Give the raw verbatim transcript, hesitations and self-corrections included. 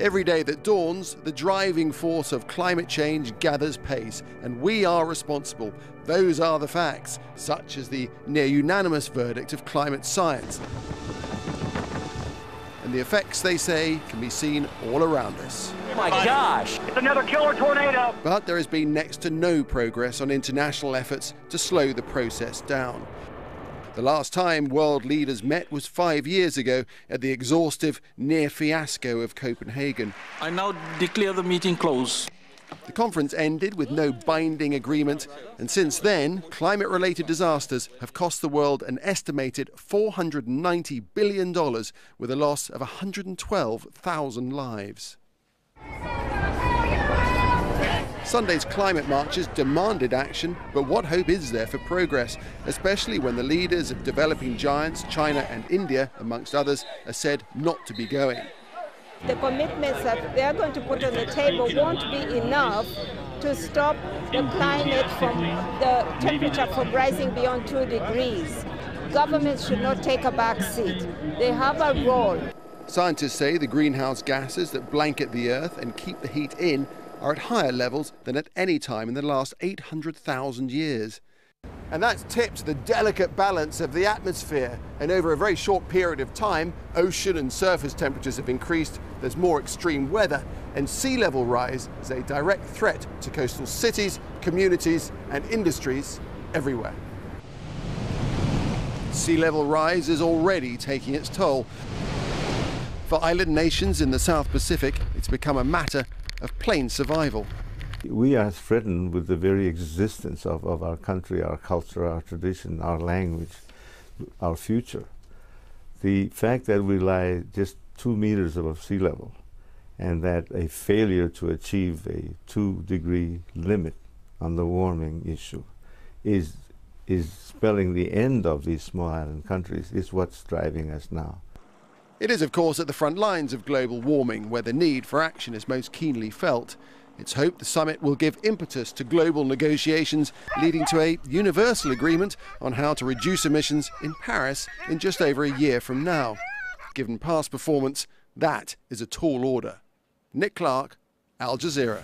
Every day that dawns, the driving force of climate change gathers pace, and we are responsible. Those are the facts, such as the near-unanimous verdict of climate science. And the effects, they say, can be seen all around us. Oh my gosh! It's another killer tornado! But there has been next to no progress on international efforts to slow the process down. The last time world leaders met was five years ago at the exhaustive near fiasco of Copenhagen. I now declare the meeting closed. The conference ended with no binding agreement, and since then, climate-related disasters have cost the world an estimated four hundred ninety billion dollars with a loss of one hundred twelve thousand lives. Sunday's climate marches demanded action, but what hope is there for progress, especially when the leaders of developing giants, China and India, amongst others, are said not to be going? The commitments that they're going to put on the table won't be enough to stop the climate from the temperature from rising beyond two degrees. Governments should not take a back seat. They have a role. Scientists say the greenhouse gases that blanket the Earth and keep the heat in are at higher levels than at any time in the last eight hundred thousand years. And that's tipped the delicate balance of the atmosphere. And over a very short period of time, ocean and surface temperatures have increased, there's more extreme weather, and sea level rise is a direct threat to coastal cities, communities, and industries everywhere. Sea level rise is already taking its toll. For island nations in the South Pacific, it's become a matter of plain survival. We are threatened with the very existence of, of our country, our culture, our tradition, our language, our future. The fact that we lie just two meters above sea level and that a failure to achieve a two degree limit on the warming issue is, is spelling the end of these small island countries is what's driving us now. It is, of course, at the front lines of global warming where the need for action is most keenly felt. It's hoped the summit will give impetus to global negotiations, leading to a universal agreement on how to reduce emissions in Paris in just over a year from now. Given past performance, that is a tall order. Nick Clark, Al Jazeera.